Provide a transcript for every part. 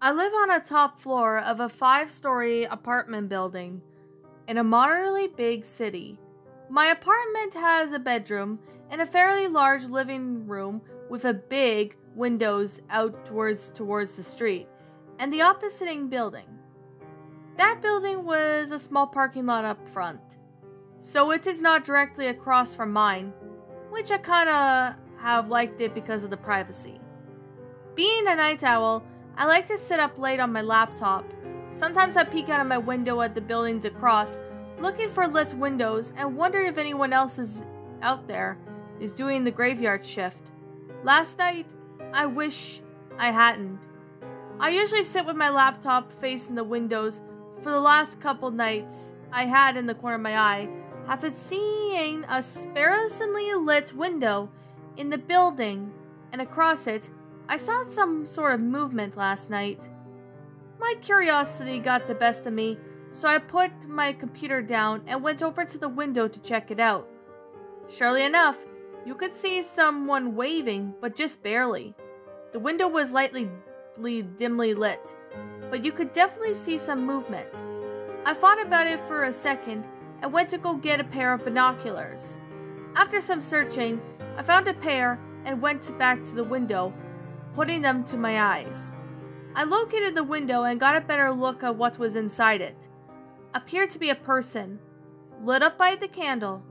I live on a top floor of a 5-story apartment building in a moderately big city. My apartment has a bedroom and a fairly large living room with a big windows outwards towards the street and the opposite building. That building was a small parking lot up front, so it is not directly across from mine, which I kinda have liked it because of the privacy. Being a night owl, I like to sit up late on my laptop. Sometimes I peek out of my window at the buildings across, looking for lit windows and wonder if anyone else is out there is doing the graveyard shift. Last night, I wish I hadn't. I usually sit with my laptop facing the windows. For the last couple nights, I had in the corner of my eye, have been seeing a sparsely lit window in the building, and across it, I saw some sort of movement last night. My curiosity got the best of me, so I put my computer down and went over to the window to check it out. Surely enough, you could see someone waving, but just barely. The window was dimly lit, but you could definitely see some movement. I thought about it for a second and went to go get a pair of binoculars. After some searching, I found a pair and went back to the window, putting them to my eyes. I located the window and got a better look at what was inside it. Appeared to be a person, lit up by the candle.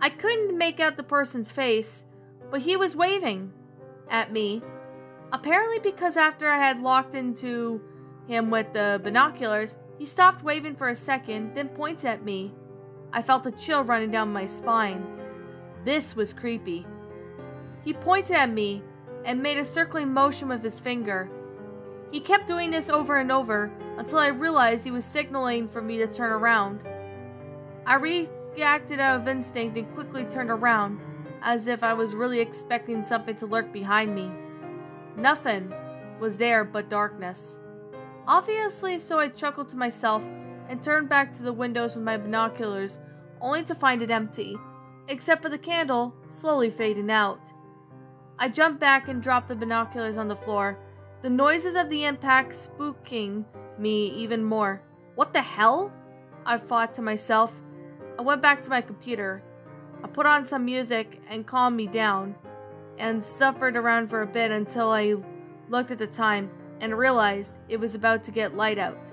I couldn't make out the person's face, but he was waving at me, apparently because after I had locked into him with the binoculars, he stopped waving for a second, then pointed at me. I felt a chill running down my spine. This was creepy. He pointed at me and made a circling motion with his finger. He kept doing this over and over until I realized he was signaling for me to turn around. I reacted out of instinct and quickly turned around, as if I was really expecting something to lurk behind me. Nothing was there but darkness. Obviously, so I chuckled to myself and turned back to the windows with my binoculars, only to find it empty, except for the candle slowly fading out. I jumped back and dropped the binoculars on the floor, the noises of the impact spooking me even more. What the hell? I thought to myself. I went back to my computer. I put on some music and calmed me down, and suffered around for a bit until I looked at the time and realized it was about to get light out.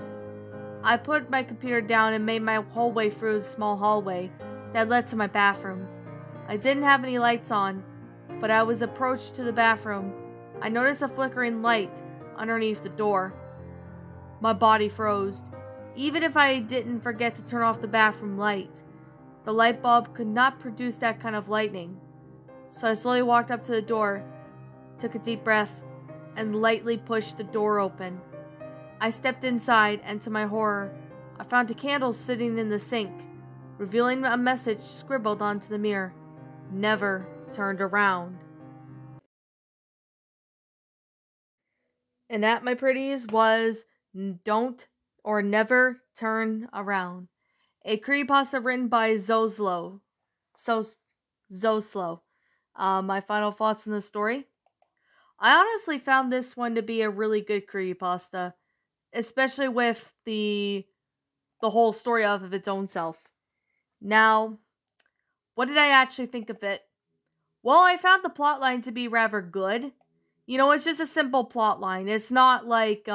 I put my computer down and made my whole way through the small hallway that led to my bathroom. I didn't have any lights on, but I was approached to the bathroom. I noticed a flickering light underneath the door. My body froze. Even if I didn't forget to turn off the bathroom light, the light bulb could not produce that kind of lightning. So I slowly walked up to the door, took a deep breath, and lightly pushed the door open. I stepped inside, and to my horror, I found a candle sitting in the sink, revealing a message scribbled onto the mirror. Never turned around. And that, my pretties, was Don't or Never Turn Around, a creepypasta written by Zoso. My final thoughts on the story. I honestly found this one to be a really good creepypasta, especially with the whole story of its own self. Now, what did I actually think of it? Well, I found the plotline to be rather good. You know, it's just a simple plotline. It's not like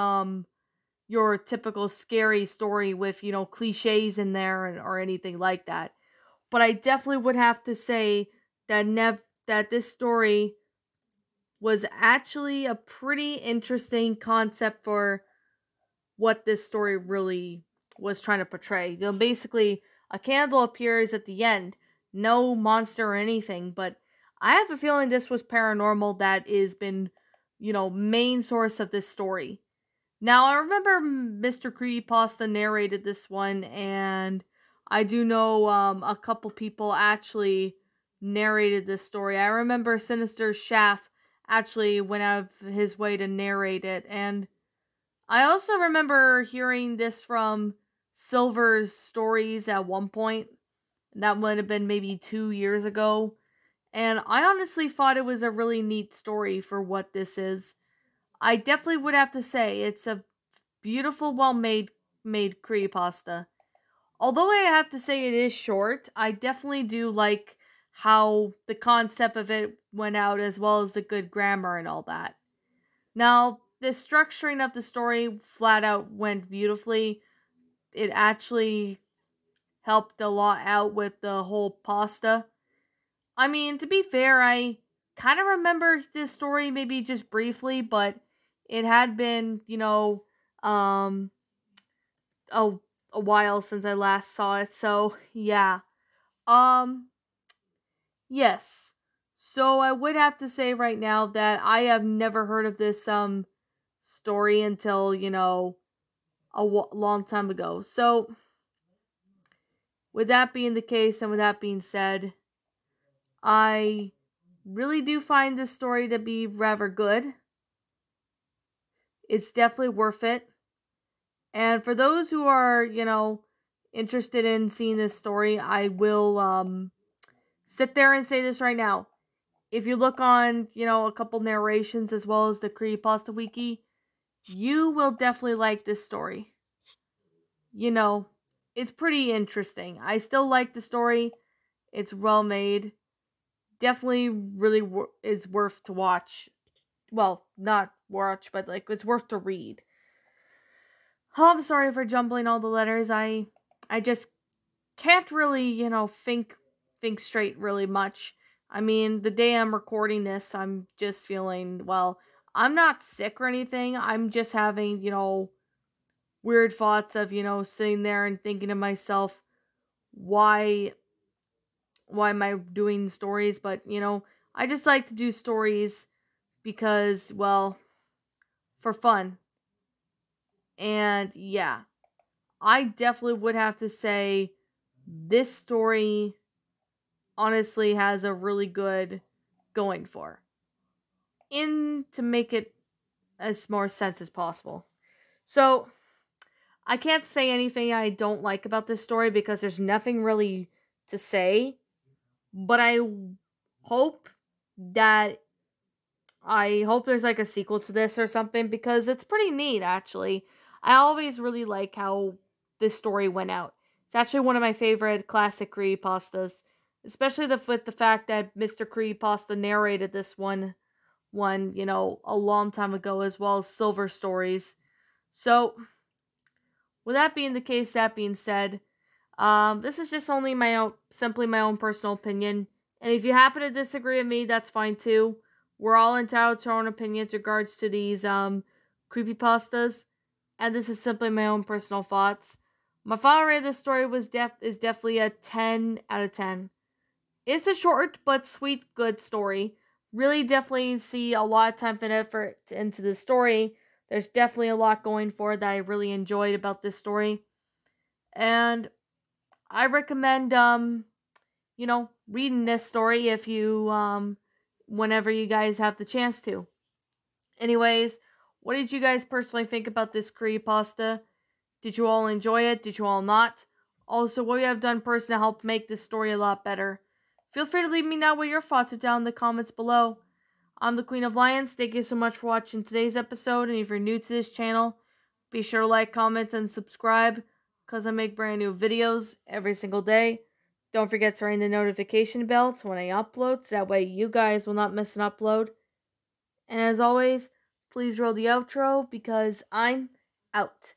your typical scary story with, you know, cliches in there or anything like that. But I definitely would have to say that this story was actually a pretty interesting concept for what this story really was trying to portray. You know, basically, a candle appears at the end. No monster or anything, but I have a feeling this was paranormal that has been, you know, main source of this story. Now, I remember Mr. Creepypasta narrated this one, and I do know a couple people actually narrated this story. I remember Sinister Shaft actually went out of his way to narrate it, and I also remember hearing this from Silver Stories at one point. That would have been maybe 2 years ago. And I honestly thought it was a really neat story for what this is. I definitely would have to say it's a beautiful, well-made creepypasta. Although I have to say it is short, I definitely do like how the concept of it went out, as well as the good grammar and all that. Now, the structuring of the story flat out went beautifully. It actually helped a lot out with the whole pasta. I mean, to be fair, I kind of remember this story maybe just briefly, but it had been, you know, a while since I last saw it, so yeah. Yes. So I would have to say right now that I have never heard of this story until, you know, a long time ago. So with that being the case, and with that being said, I really do find this story to be rather good. It's definitely worth it. And for those who are, you know, interested in seeing this story, I will sit there and say this right now. If you look on, you know, a couple narrations as well as the Creepypasta Wiki, you will definitely like this story. You know, it's pretty interesting. I still like the story. It's well made. Definitely really is worth to watch. Well, not watch, but like it's worth to read. Oh, I'm sorry for jumbling all the letters. I just can't really, you know, think straight really much. I mean, the day I'm recording this, I'm just feeling, well, I'm not sick or anything. I'm just having, you know, weird thoughts of, you know, sitting there and thinking to myself, why am I doing stories? But, you know, I just like to do stories because, well, for fun. And yeah, I definitely would have to say this story honestly has a really good going for in to make it as more sense as possible. So I can't say anything I don't like about this story because there's nothing really to say, but I hope there's like a sequel to this or something because it's pretty neat actually. I always really like how this story went out. It's actually one of my favorite classic creepypastas, especially with the fact that Mr. Creepypasta narrated this one, you know, a long time ago, as well as Silver Stories. So, with that being the case, that being said, this is just only my own personal opinion. And if you happen to disagree with me, that's fine too. We're all entitled to our own opinions in regards to these creepypastas. And this is simply my own personal thoughts. My final rate of this story is definitely a 10 out of 10. It's a short but sweet good story. Really definitely see a lot of time and effort into the story. There's definitely a lot going for it that I really enjoyed about this story. And I recommend, you know, reading this story if you, whenever you guys have the chance to. Anyways, what did you guys personally think about this creepypasta? Did you all enjoy it? Did you all not? Also, what we have done personally to help make this story a lot better. Feel free to leave me now what your thoughts are down in the comments below. I'm the Queen of Lions. Thank you so much for watching today's episode. And if you're new to this channel, be sure to like, comment, and subscribe, because I make brand new videos every single day. Don't forget to ring the notification bell to when I upload, so that way you guys will not miss an upload. And as always, please roll the outro because I'm out.